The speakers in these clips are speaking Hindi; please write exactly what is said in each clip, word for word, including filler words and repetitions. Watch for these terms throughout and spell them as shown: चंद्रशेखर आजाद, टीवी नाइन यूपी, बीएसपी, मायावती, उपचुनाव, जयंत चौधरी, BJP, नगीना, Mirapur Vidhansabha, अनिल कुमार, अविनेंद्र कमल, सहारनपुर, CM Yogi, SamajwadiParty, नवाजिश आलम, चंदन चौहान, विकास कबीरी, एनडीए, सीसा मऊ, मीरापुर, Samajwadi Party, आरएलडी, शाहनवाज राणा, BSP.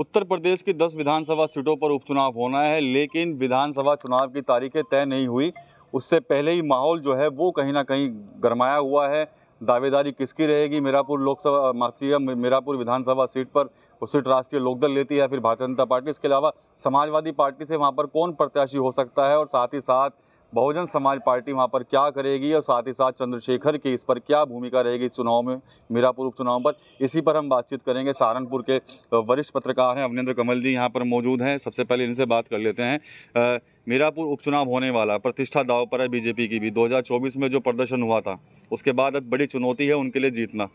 उत्तर प्रदेश की दस विधानसभा सीटों पर उपचुनाव होना है, लेकिन विधानसभा चुनाव की तारीखें तय नहीं हुई, उससे पहले ही माहौल जो है वो कहीं ना कहीं गरमाया हुआ है। दावेदारी किसकी रहेगी? मीरापुर लोकसभा माफ कीजिएगा मीरापुर विधानसभा सीट पर वो सीट राष्ट्रीय लोकदल लेती है या फिर भारतीय जनता पार्टी? इसके अलावा समाजवादी पार्टी से वहाँ पर कौन प्रत्याशी हो सकता है और साथ ही साथ बहुजन समाज पार्टी वहाँ पर क्या करेगी और साथ ही साथ चंद्रशेखर की इस पर क्या भूमिका रहेगी इस चुनाव में, मीरापुर उपचुनाव पर? इसी पर हम बातचीत करेंगे। सहारनपुर के वरिष्ठ पत्रकार हैं अविनेंद्र कमल जी यहाँ पर मौजूद हैं। सबसे पहले इनसे बात कर लेते हैं। मीरापुर उपचुनाव होने वाला, प्रतिष्ठा दाव पर है बीजेपी की भी। दो हज़ार चौबीस में जो प्रदर्शन हुआ था उसके बाद अब बड़ी चुनौती है उनके लिए जीतना।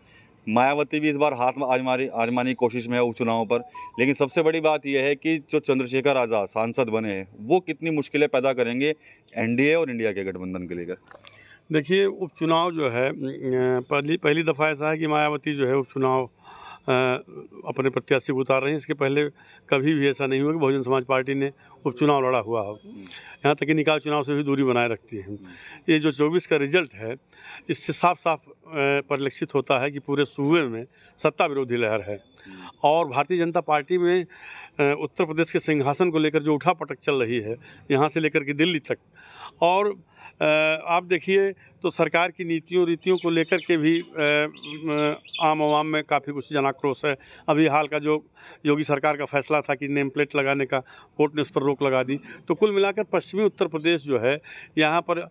मायावती भी इस बार हाथ आजमारी आजमाने की कोशिश में है उपचुनाव पर, लेकिन सबसे बड़ी बात यह है कि जो चंद्रशेखर आजाद सांसद बने हैं वो कितनी मुश्किलें पैदा करेंगे एनडीए और इंडिया के गठबंधन के लेकर? देखिए, उपचुनाव जो है पहली पहली दफ़ा ऐसा है कि मायावती जो है उपचुनाव अपने प्रत्याशी को उतार रही हैं। इसके पहले कभी भी ऐसा नहीं हुआ कि बहुजन समाज पार्टी ने उपचुनाव लड़ा हुआ हो। यहाँ तक कि निकाय चुनाव से भी दूरी बनाए रखती है। ये जो चौबीस का रिजल्ट है इससे साफ साफ परिलक्षित होता है कि पूरे सूबे में सत्ता विरोधी लहर है और भारतीय जनता पार्टी में उत्तर प्रदेश के सिंहासन को लेकर जो उठापटक चल रही है यहाँ से लेकर के दिल्ली तक। और आप देखिए तो सरकार की नीतियों रीतियों को लेकर के भी आम आवाम में काफ़ी कुछ जनाक्रोश है। अभी हाल का जो योगी सरकार का फैसला था कि नेम प्लेट लगाने का, कोर्ट ने उस पर रोक लगा दी। तो कुल मिलाकर पश्चिमी उत्तर प्रदेश जो है, यहाँ पर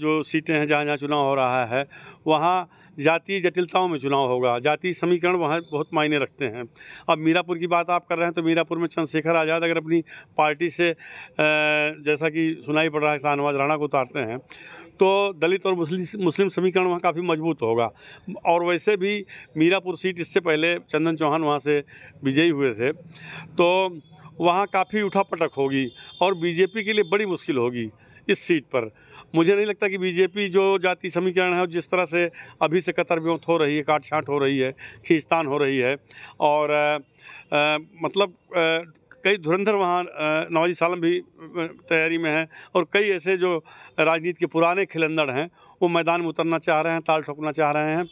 जो सीटें हैं जहाँ जहाँ चुनाव हो रहा है वहाँ जातीय जटिलताओं में चुनाव होगा। जातीय समीकरण वहाँ बहुत मायने रखते हैं। अब मीरापुर की बात आप कर रहे हैं तो मीरापुर में चंद्रशेखर आज़ाद अगर अपनी पार्टी से, जैसा कि सुनाई पड़ रहा है, शाहनवाज राणा को उतारते हैं तो दलित और मुस्लिम मुस्लिम समीकरण वहाँ काफ़ी मजबूत होगा। और वैसे भी मीरापुर सीट इससे पहले चंदन चौहान वहाँ से विजयी हुए थे, तो वहाँ काफ़ी उठापटक होगी और बीजेपी के लिए बड़ी मुश्किल होगी इस सीट पर। मुझे नहीं लगता कि बीजेपी जो जाति समीकरण है और जिस तरह से अभी से कतर ब्योंत हो रही है, काट छाँट हो रही है, खींचतान हो रही है और आ, आ, मतलब आ, कई धुरंधर वहाँ नवाजी सालम भी तैयारी में हैं और कई ऐसे जो राजनीति के पुराने खिलंदड़ हैं वो मैदान में उतरना चाह रहे हैं, ताल ठोकना चाह रहे हैं।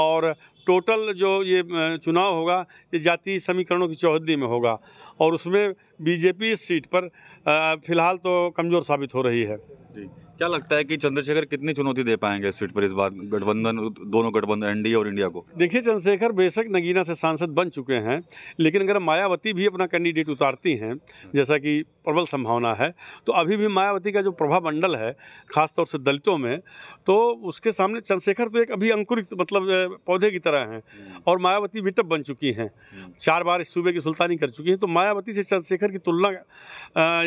और टोटल जो ये चुनाव होगा ये जातीय समीकरणों की चौहद्दी में होगा और उसमें बीजेपी इस सीट पर फिलहाल तो कमज़ोर साबित हो रही है। जी, क्या लगता है कि चंद्रशेखर कितनी चुनौती दे पाएंगे इस सीट पर इस बार गठबंधन, दोनों गठबंधन एनडीए और इंडिया को? देखिए, चंद्रशेखर बेशक नगीना से सांसद बन चुके हैं, लेकिन अगर मायावती भी अपना कैंडिडेट उतारती हैं जैसा कि प्रबल संभावना है तो अभी भी मायावती का जो प्रभामंडल है खासतौर से दलितों में, तो उसके सामने चंद्रशेखर तो एक अभी अंकुरित मतलब पौधे की तरह हैं और मायावती विटप बन चुकी हैं, चार बार इस सूबे की सुल्तानी कर चुकी हैं। तो मायावती से चंद्रशेखर की तुलना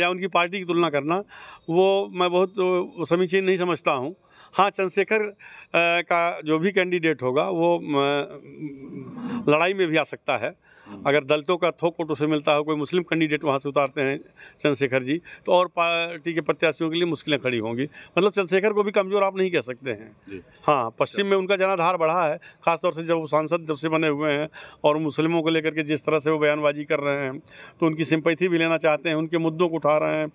या उनकी पार्टी की तुलना करना वो मैं बहुत समीचीन नहीं समझता हूँ। हाँ, चंद्रशेखर का जो भी कैंडिडेट होगा वो लड़ाई में भी आ सकता है। अगर दलितों का थोक कोटों से मिलता हो, कोई मुस्लिम कैंडिडेट वहाँ से उतारते हैं चंद्रशेखर जी, तो और पार्टी के प्रत्याशियों के लिए मुश्किलें खड़ी होंगी। मतलब चंद्रशेखर को भी कमज़ोर आप नहीं कह सकते हैं। हाँ, पश्चिम में उनका जनाधार बढ़ा है, खासतौर से जब वो सांसद जब से बने हुए हैं और मुस्लिमों को लेकर के जिस तरह से वो बयानबाजी कर रहे हैं तो उनकी सिंपैथी भी लेना चाहते हैं, उनके मुद्दों को उठा रहे हैं।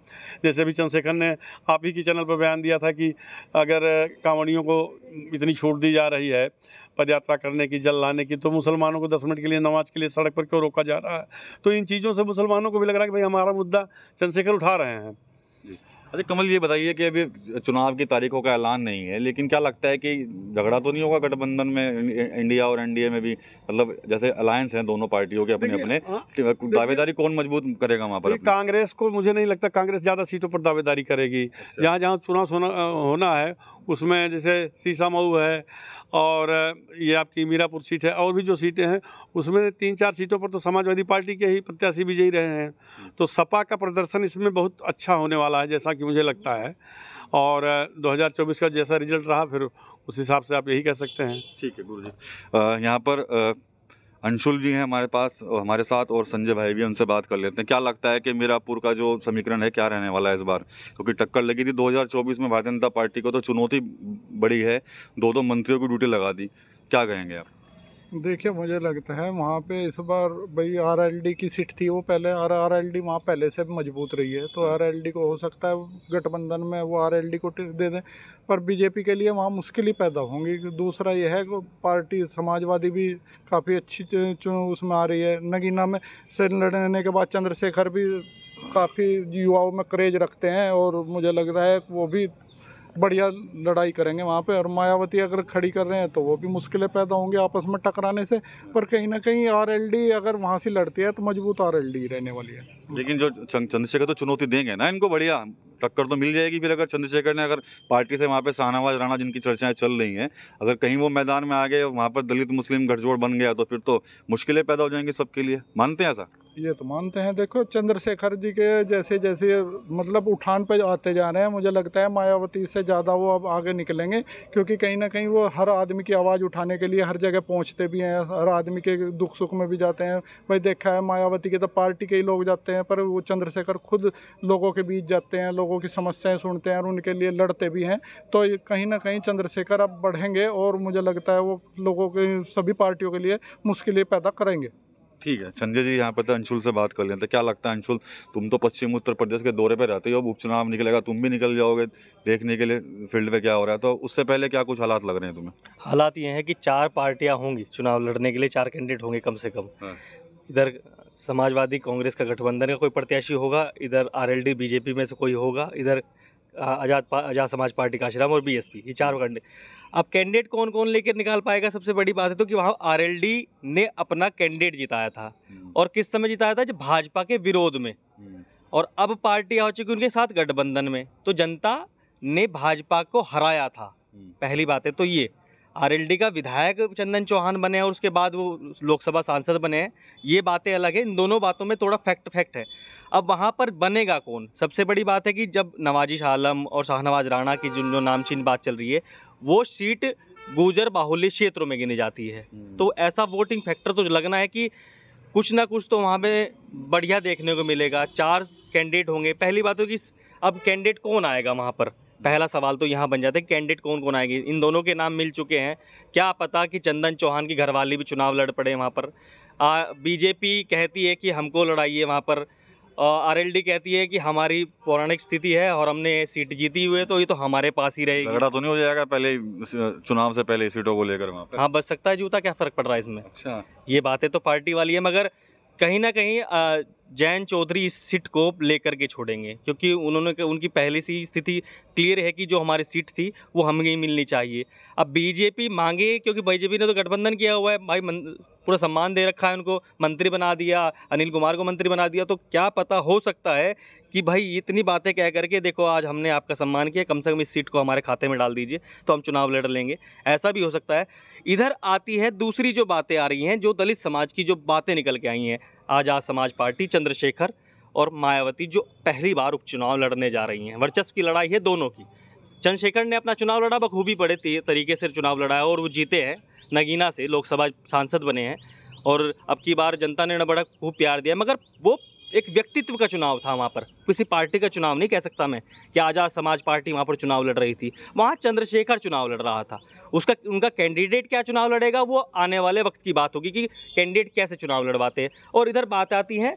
जैसे अभी चंद्रशेखर ने आप ही के चैनल पर बयान दिया था कि अगर कांवड़ियों को इतनी छूट दी जा रही है पदयात्रा करने की, जल लाने की, तो मुसलमानों को दस मिनट के लिए नमाज के लिए सड़क पर क्यों रोका जा रहा है? तो इन चीज़ों से मुसलमानों को भी लग रहा है कि भाई हमारा मुद्दा चंद्रशेखर उठा रहे हैं। अरे कमल, ये बताइए कि अभी चुनाव की तारीखों का ऐलान नहीं है, लेकिन क्या लगता है कि झगड़ा तो नहीं होगा गठबंधन में, इंडिया और एनडीए में भी? मतलब जैसे अलायंस हैं दोनों पार्टियों के अपने अपने, दावेदारी कौन मजबूत करेगा वहाँ पर? कांग्रेस को मुझे नहीं लगता कांग्रेस ज़्यादा सीटों पर दावेदारी करेगी। जहाँ जहाँ चुनाव होना है उसमें जैसे सीसा मऊ है और ये आपकी मीरापुर सीट है और भी जो सीटें हैं उसमें तीन चार सीटों पर तो समाजवादी पार्टी के ही प्रत्याशी विजयी रहे हैं। तो सपा का प्रदर्शन इसमें बहुत अच्छा होने वाला है जैसा कि मुझे लगता है और दो हज़ार चौबीस का जैसा रिजल्ट रहा फिर उस हिसाब से आप यही कह सकते हैं। ठीक है गुरु जी। यहाँ पर अंशुल जी हैं हमारे पास हमारे साथ और संजय भाई भी, उनसे बात कर लेते हैं। क्या लगता है कि मीरापुर का जो समीकरण है क्या रहने वाला है इस बार? क्योंकि टक्कर लगी थी दो हज़ार चौबीस में भारतीय जनता पार्टी को, तो चुनौती बड़ी है, दो दो मंत्रियों की ड्यूटी लगा दी। क्या कहेंगे आप? देखिए मुझे लगता है वहाँ पे इस बार भाई आरएलडी की सीट थी, वो पहले आर आरएलडी वहाँ पहले से मजबूत रही है, तो आरएलडी को हो सकता है गठबंधन में वो आरएलडी को टिकट दे दें, पर बीजेपी के लिए वहाँ मुश्किल ही पैदा होंगी। दूसरा यह है कि पार्टी समाजवादी भी काफ़ी अच्छी चुनाव उसमें आ रही है, नगीना में से लड़ने के बाद चंद्रशेखर भी काफ़ी युवाओं में क्रेज रखते हैं और मुझे लगता है वो भी बढ़िया लड़ाई करेंगे वहाँ पे। और मायावती अगर खड़ी कर रहे हैं तो वो भी मुश्किलें पैदा होंगी आपस में टकराने से, पर कहीं ना कहीं आरएलडी अगर वहाँ से लड़ती है तो मजबूत आरएलडी रहने वाली है। लेकिन जो चंद्रशेखर तो चुनौती देंगे ना इनको, बढ़िया टक्कर तो मिल जाएगी। फिर अगर चंद्रशेखर ने अगर पार्टी से वहाँ पे शाहनवाज राणा जिनकी चर्चाएं चल रही हैं, अगर कहीं वो मैदान में आ गए और वहाँ पर दलित मुस्लिम गठजोड़ बन गया तो फिर तो मुश्किलें पैदा हो जाएंगी सबके लिए। मानते हैं ऐसा? ये तो मानते हैं। देखो चंद्रशेखर जी के जैसे जैसे मतलब उठान पे आते जा रहे हैं, मुझे लगता है मायावती से ज़्यादा वो अब आगे निकलेंगे, क्योंकि कहीं ना कहीं वो हर आदमी की आवाज़ उठाने के लिए हर जगह पहुंचते भी हैं, हर आदमी के दुख सुख में भी जाते हैं। भाई देखा है मायावती के तो पार्टी के ही लोग जाते हैं, पर वो चंद्रशेखर खुद लोगों के बीच जाते हैं, लोगों की समस्याएँ सुनते हैं और उनके लिए लड़ते भी हैं। तो कहीं ना कहीं चंद्रशेखर अब बढ़ेंगे और मुझे लगता है वो लोगों के सभी पार्टियों के लिए मुश्किलें पैदा करेंगे। ठीक है संजय जी, यहाँ पर तो अंशुल से बात कर लेते हैं। क्या लगता है अंशुल, तुम तो पश्चिम उत्तर प्रदेश के दौरे पे रहते हो, अब उपचुनाव निकलेगा, तुम भी निकल जाओगे देखने के लिए फील्ड पे क्या हो रहा है, तो उससे पहले क्या कुछ हालात लग रहे हैं तुम्हें? हालात ये हैं कि चार पार्टियाँ होंगी चुनाव लड़ने के लिए, चार कैंडिडेट होंगे कम से कम। हाँ। इधर समाजवादी कांग्रेस का गठबंधन का कोई प्रत्याशी होगा, इधर आर एल डी बीजेपी में से कोई होगा, इधर आजाद आजाद समाज पार्टी का आश्रम और बीएसपी, ये चार कैंडिडेट। अब कैंडिडेट कौन कौन लेकर निकाल पाएगा सबसे बड़ी बात है, तो कि वहाँ आरएलडी ने अपना कैंडिडेट जिताया था और किस समय जिताया था, जब भाजपा के विरोध में, और अब पार्टी आ चुकी उनके साथ गठबंधन में, तो जनता ने भाजपा को हराया था। पहली बात है तो ये आरएलडी का विधायक चंदन चौहान बने और उसके बाद वो लोकसभा सांसद बने हैं, ये बातें अलग है, इन दोनों बातों में थोड़ा फैक्ट फैक्ट है। अब वहाँ पर बनेगा कौन, सबसे बड़ी बात है कि जब नवाजिश आलम और शाहनवाज राणा की जिन जो नामचीन बात चल रही है, वो सीट गुर्जर बाहुल्य क्षेत्रों में गिनी जाती है, तो ऐसा वोटिंग फैक्टर तो लगना है कि कुछ ना कुछ तो वहाँ पर बढ़िया देखने को मिलेगा। चार कैंडिडेट होंगे, पहली बात होगी अब कैंडिडेट कौन आएगा वहाँ पर, पहला सवाल तो यहाँ बन जाता है कि कैंडिडेट कौन कौन आएंगे। इन दोनों के नाम मिल चुके हैं, क्या पता कि चंदन चौहान की घरवाली भी चुनाव लड़ पड़े वहाँ पर। आ, बीजेपी कहती है कि हमको लड़ाइए वहाँ पर, आरएलडी कहती है कि हमारी पौराणिक स्थिति है और हमने सीट जीती हुई है तो ये तो हमारे पास ही रहेगी। झगड़ा तो नहीं हो जाएगा पहले चुनाव से पहले सीटों को लेकर वहाँ पर? हाँ बच सकता है जूता, क्या फ़र्क पड़ रहा है इसमें। अच्छा ये बातें तो पार्टी वाली है, मगर कहीं ना कहीं जयंत चौधरी इस सीट को लेकर के छोड़ेंगे, क्योंकि उन्होंने उनकी पहले से ही स्थिति क्लियर है कि जो हमारी सीट थी वो हमें ही मिलनी चाहिए। अब बीजेपी मांगे, क्योंकि बीजेपी ने तो गठबंधन किया हुआ है भाई, पूरा सम्मान दे रखा है उनको, मंत्री बना दिया, अनिल कुमार को मंत्री बना दिया, तो क्या पता हो सकता है कि भाई इतनी बातें कह करके देखो आज हमने आपका सम्मान किया, कम से कम इस सीट को हमारे खाते में डाल दीजिए तो हम चुनाव लड़ लेंगे, ऐसा भी हो सकता है। इधर आती है दूसरी जो बातें आ रही हैं, जो दलित समाज की जो बातें निकल के आई हैं, आजाद समाज पार्टी, चंद्रशेखर और मायावती जो पहली बार उपचुनाव लड़ने जा रही हैं, वर्चस्व की लड़ाई है दोनों की। चंद्रशेखर ने अपना चुनाव लड़ा बखूबी, बड़े तरीके से चुनाव लड़ा है और वो जीते हैं नगीना से, लोकसभा सांसद बने हैं और अब की बार जनता ने उन्हें बड़ा खूब प्यार दिया, मगर वो एक व्यक्तित्व का चुनाव था वहाँ पर, किसी पार्टी का चुनाव नहीं कह सकता मैं कि आज़ाद समाज पार्टी वहाँ पर चुनाव लड़ रही थी, वहाँ चंद्रशेखर चुनाव लड़ रहा था। उसका उनका कैंडिडेट क्या चुनाव लड़ेगा वो आने वाले वक्त की बात होगी कि कैंडिडेट कैसे चुनाव लड़वाते हैं। और इधर बात आती है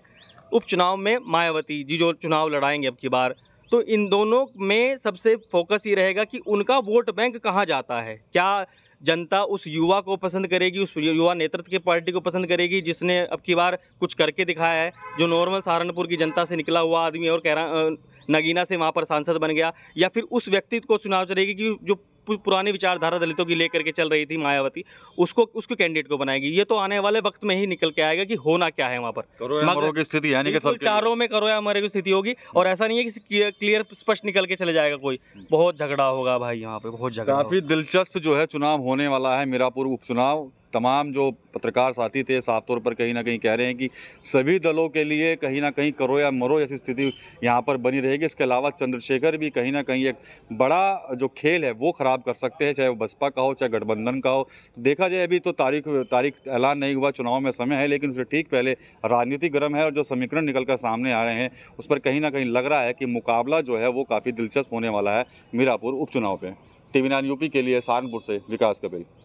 उपचुनाव में मायावती जी जो चुनाव लड़ाएंगे अब की बार, तो इन दोनों में सबसे फोकस ये रहेगा कि उनका वोट बैंक कहाँ जाता है, क्या जनता उस युवा को पसंद करेगी, उस युवा नेतृत्व के पार्टी को पसंद करेगी जिसने अब की बार कुछ करके दिखाया है, जो नॉर्मल सहारनपुर की जनता से निकला हुआ आदमी और कह रहा नगीना से वहाँ पर सांसद बन गया, या फिर उस व्यक्ति को चुनाव चलेगी कि जो पुरानी विचारधारा दलितों की लेकर के चल रही थी मायावती, उसको उसको कैंडिडेट को बनाएगी। ये तो आने वाले वक्त में ही निकल के आएगा कि होना क्या है वहाँ पर, करो या मरो की स्थिति, यानी कि सब चारों में करो या मरो की स्थिति होगी, और ऐसा नहीं है कि क्लियर स्पष्ट निकल के चले जाएगा कोई, बहुत झगड़ा होगा भाई यहाँ पे, बहुत झगड़ा। काफी दिलचस्प जो है चुनाव होने वाला है मीरापुर उपचुनाव। तमाम जो पत्रकार साथी थे साफ तौर पर कहीं ना कहीं कह रहे हैं कि सभी दलों के लिए कहीं ना कहीं करो या मरो जैसी स्थिति यहाँ पर बनी रहेगी। इसके अलावा चंद्रशेखर भी कहीं ना कहीं एक बड़ा जो खेल है वो ख़राब कर सकते हैं, चाहे वो बसपा का हो चाहे गठबंधन का हो। तो देखा जाए, अभी तो तारीख तारीख ऐलान नहीं हुआ, चुनाव में समय है, लेकिन उससे ठीक पहले राजनीति गर्म है और जो समीकरण निकल कर सामने आ रहे हैं उस पर कहीं ना कहीं लग रहा है कि मुकाबला जो है वो काफ़ी दिलचस्प होने वाला है मीरापुर उपचुनाव पर। टीवी नाइन यूपी के लिए सहारनपुर से विकास कबीरी।